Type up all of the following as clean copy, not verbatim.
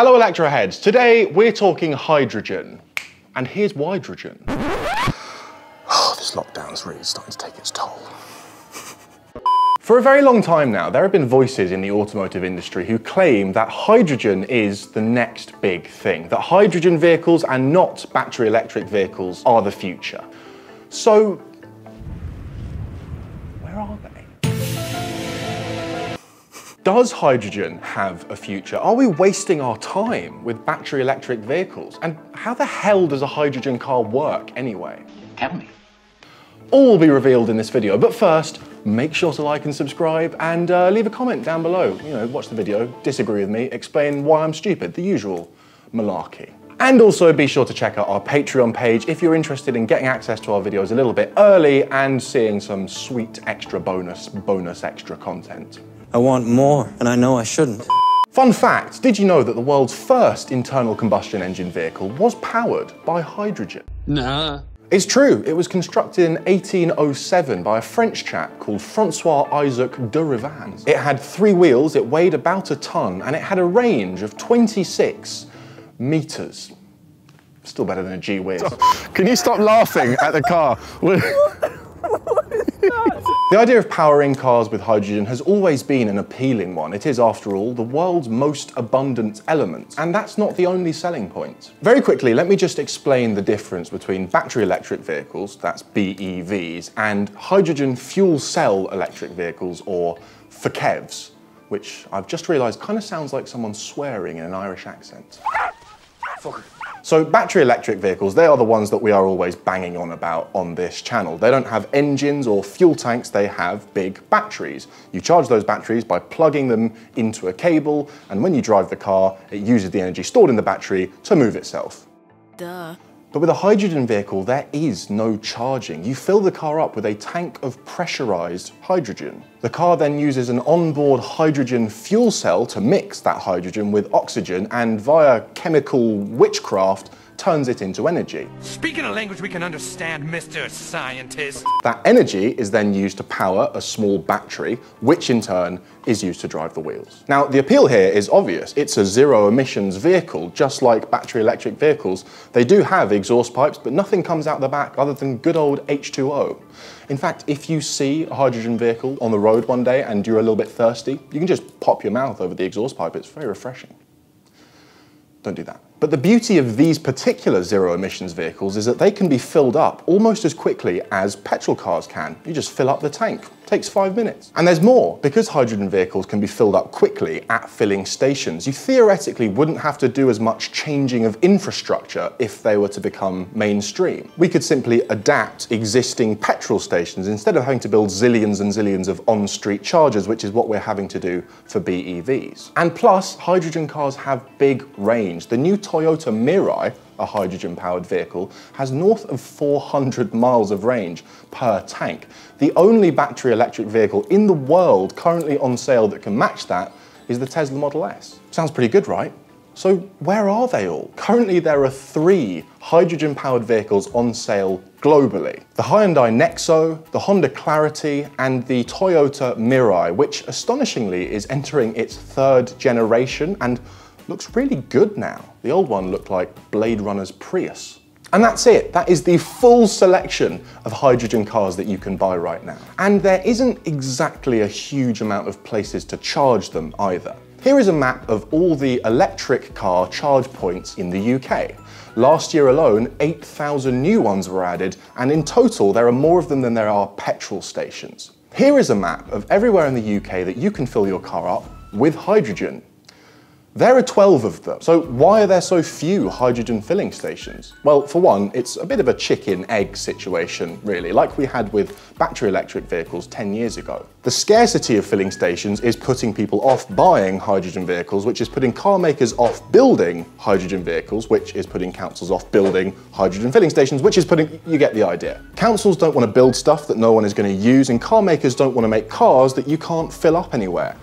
Hello Electroheads, today we're talking hydrogen. And here's whydrogen. Oh, this lockdown's really starting to take its toll. For a very long time now, there have been voices in the automotive industry who claim that hydrogen is the next big thing, that hydrogen vehicles and not battery electric vehicles are the future. So, where are they? Does hydrogen have a future? Are we wasting our time with battery electric vehicles? And how the hell does a hydrogen car work anyway? Tell me. All will be revealed in this video, but first, make sure to like and subscribe and leave a comment down below. You know, watch the video, disagree with me, explain why I'm stupid, the usual malarkey. And also be sure to check out our Patreon page if you're interested in getting access to our videos a little bit early and seeing some sweet extra bonus extra content. I want more, and I know I shouldn't. Fun fact, did you know that the world's first internal combustion engine vehicle was powered by hydrogen? Nah. It's true, it was constructed in 1807 by a French chap called Francois Isaac de Rivaz. It had three wheels, it weighed about a ton, and it had a range of 26 meters. Still better than a G-Wiz. Can you stop laughing at the car? What is that? The idea of powering cars with hydrogen has always been an appealing one. It is, after all, the world's most abundant element, and that's not the only selling point. Very quickly, let me just explain the difference between battery electric vehicles, that's BEVs, and hydrogen fuel cell electric vehicles, or FCEVs, which I've just realised kind of sounds like someone swearing in an Irish accent. Fuck. So battery electric vehicles, they are the ones that we are always banging on about on this channel. They don't have engines or fuel tanks, they have big batteries. You charge those batteries by plugging them into a cable, and when you drive the car, it uses the energy stored in the battery to move itself. Duh. But with a hydrogen vehicle, there is no charging. You fill the car up with a tank of pressurized hydrogen. The car then uses an onboard hydrogen fuel cell to mix that hydrogen with oxygen and via chemical witchcraft, turns it into energy. Speaking a language we can understand, Mr. Scientist. That energy is then used to power a small battery, which in turn is used to drive the wheels. Now, the appeal here is obvious. It's a zero emissions vehicle, just like battery electric vehicles. They do have exhaust pipes, but nothing comes out the back other than good old H2O. In fact, if you see a hydrogen vehicle on the road one day and you're a little bit thirsty, you can just pop your mouth over the exhaust pipe. It's very refreshing. Don't do that. But the beauty of these particular zero emissions vehicles is that they can be filled up almost as quickly as petrol cars can. You just fill up the tank, takes 5 minutes. And there's more, because hydrogen vehicles can be filled up quickly at filling stations, you theoretically wouldn't have to do as much changing of infrastructure if they were to become mainstream. We could simply adapt existing petrol stations instead of having to build zillions and zillions of on-street chargers, which is what we're having to do for BEVs. And plus, hydrogen cars have big range. The new Toyota Mirai, a hydrogen-powered vehicle, has north of 400 miles of range per tank. The only battery electric vehicle in the world currently on sale that can match that is the Tesla Model S. Sounds pretty good, right? So where are they all? Currently, there are 3 hydrogen-powered vehicles on sale globally. The Hyundai Nexo, the Honda Clarity, and the Toyota Mirai, which astonishingly is entering its 3rd generation and looks really good now. The old one looked like Blade Runner's Prius. And that's it. That is the full selection of hydrogen cars that you can buy right now. And there isn't exactly a huge amount of places to charge them either. Here is a map of all the electric car charge points in the UK. Last year alone, 8,000 new ones were added, and in total, there are more of them than there are petrol stations. Here is a map of everywhere in the UK that you can fill your car up with hydrogen. There are 12 of them, so why are there so few hydrogen filling stations? Well, for one, it's a bit of a chicken-egg situation, really, like we had with battery electric vehicles 10 years ago. The scarcity of filling stations is putting people off buying hydrogen vehicles, which is putting car makers off building hydrogen vehicles, which is putting councils off building hydrogen filling stations, which is putting... you get the idea. Councils don't want to build stuff that no one is going to use, and car makers don't want to make cars that you can't fill up anywhere.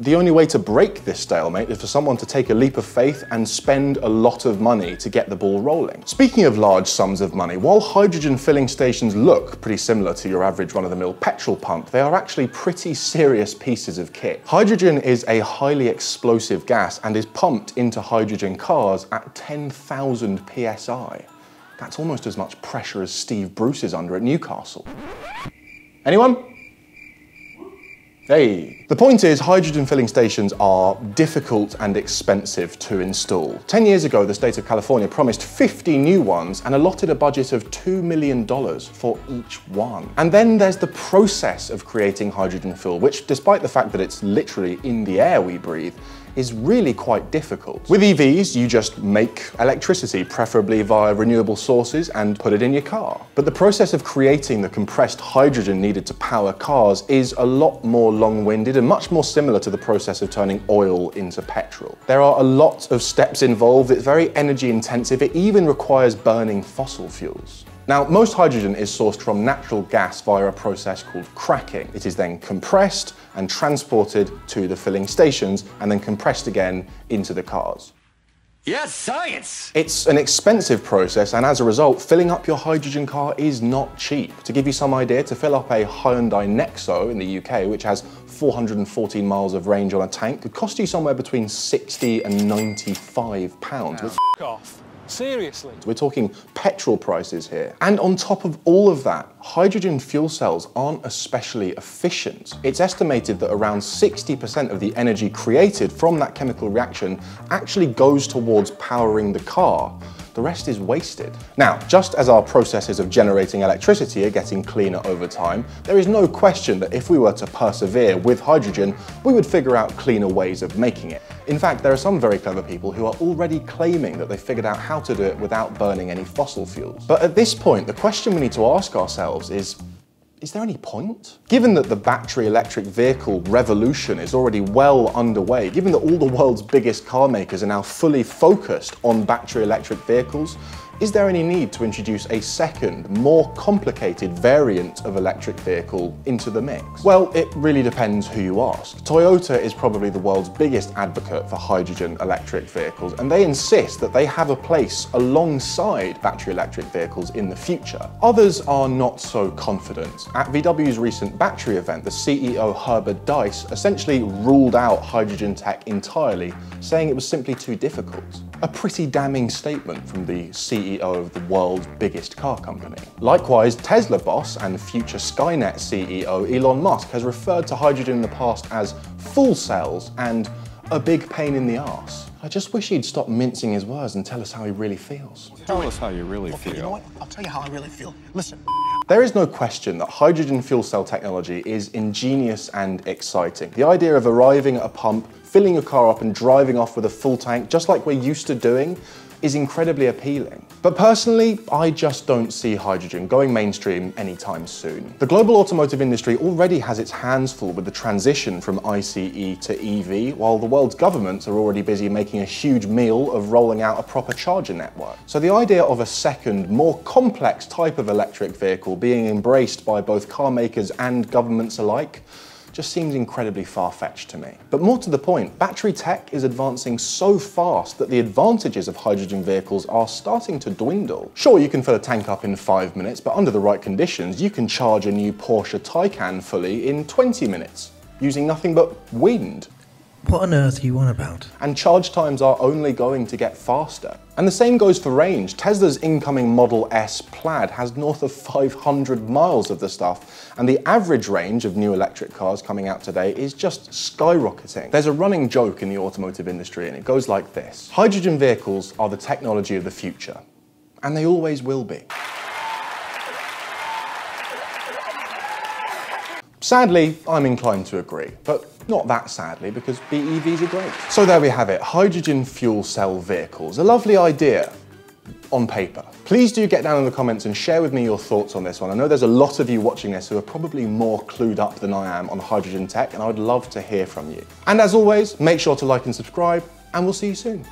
The only way to break this stalemate is for someone to take a leap of faith and spend a lot of money to get the ball rolling. Speaking of large sums of money, while hydrogen filling stations look pretty similar to your average run-of-the-mill petrol pump, they are actually pretty serious pieces of kit. Hydrogen is a highly explosive gas and is pumped into hydrogen cars at 10,000 psi. That's almost as much pressure as Steve Bruce is under at Newcastle. Anyone? Hey. The point is, hydrogen filling stations are difficult and expensive to install. 10 years ago, the state of California promised 50 new ones and allotted a budget of $2 million for each one. And then there's the process of creating hydrogen fuel, which, despite the fact that it's literally in the air we breathe, is really quite difficult. With EVs, you just make electricity, preferably via renewable sources, and put it in your car. But the process of creating the compressed hydrogen needed to power cars is a lot more long-winded and much more similar to the process of turning oil into petrol. There are a lot of steps involved. It's very energy intensive. It even requires burning fossil fuels. Now, most hydrogen is sourced from natural gas via a process called cracking. It is then compressed and transported to the filling stations and then compressed again into the cars. Yes, science! It's an expensive process, and as a result, filling up your hydrogen car is not cheap. To give you some idea, to fill up a Hyundai Nexo in the UK, which has 414 miles of range on a tank, could cost you somewhere between £60 and £95. Now, f*** off. Seriously? We're talking petrol prices here. And on top of all of that, hydrogen fuel cells aren't especially efficient. It's estimated that around 60% of the energy created from that chemical reaction actually goes towards powering the car. The rest is wasted. Now, just as our processes of generating electricity are getting cleaner over time, there is no question that if we were to persevere with hydrogen, we would figure out cleaner ways of making it. In fact, there are some very clever people who are already claiming that they figured out how to do it without burning any fossil fuels. But at this point, the question we need to ask ourselves is there any point? Given that the battery electric vehicle revolution is already well underway, given that all the world's biggest car makers are now fully focused on battery electric vehicles, is there any need to introduce a second, more complicated variant of electric vehicle into the mix? Well, it really depends who you ask. Toyota is probably the world's biggest advocate for hydrogen electric vehicles, and they insist that they have a place alongside battery electric vehicles in the future. Others are not so confident. At VW's recent battery event, the CEO Herbert Diess essentially ruled out hydrogen tech entirely, saying it was simply too difficult. A pretty damning statement from the CEO of the world's biggest car company. Likewise, Tesla boss and future Skynet CEO Elon Musk has referred to hydrogen in the past as full cells and a big pain in the arse. I just wish he'd stop mincing his words and tell us how he really feels. Tell us how you really feel. You know what? I'll tell you how I really feel. Listen. There is no question that hydrogen fuel cell technology is ingenious and exciting. The idea of arriving at a pump, filling your car up and driving off with a full tank, just like we're used to doing, is incredibly appealing. But personally, I just don't see hydrogen going mainstream anytime soon. The global automotive industry already has its hands full with the transition from ICE to EV, while the world's governments are already busy making a huge meal of rolling out a proper charger network. So the idea of a second, more complex type of electric vehicle being embraced by both car makers and governments alike just seems incredibly far-fetched to me. But more to the point, battery tech is advancing so fast that the advantages of hydrogen vehicles are starting to dwindle. Sure, you can fill a tank up in 5 minutes, but under the right conditions, you can charge a new Porsche Taycan fully in 20 minutes, using nothing but wind. What on earth are you on about? And charge times are only going to get faster. And the same goes for range. Tesla's incoming Model S Plaid has north of 500 miles of the stuff, and the average range of new electric cars coming out today is just skyrocketing. There's a running joke in the automotive industry, and it goes like this. Hydrogen vehicles are the technology of the future, and they always will be. Sadly, I'm inclined to agree, but not that sadly, because BEVs are great. So there we have it, hydrogen fuel cell vehicles. A lovely idea on paper. Please do get down in the comments and share with me your thoughts on this one. I know there's a lot of you watching this who are probably more clued up than I am on hydrogen tech, and I would love to hear from you. And as always, make sure to like and subscribe, and we'll see you soon.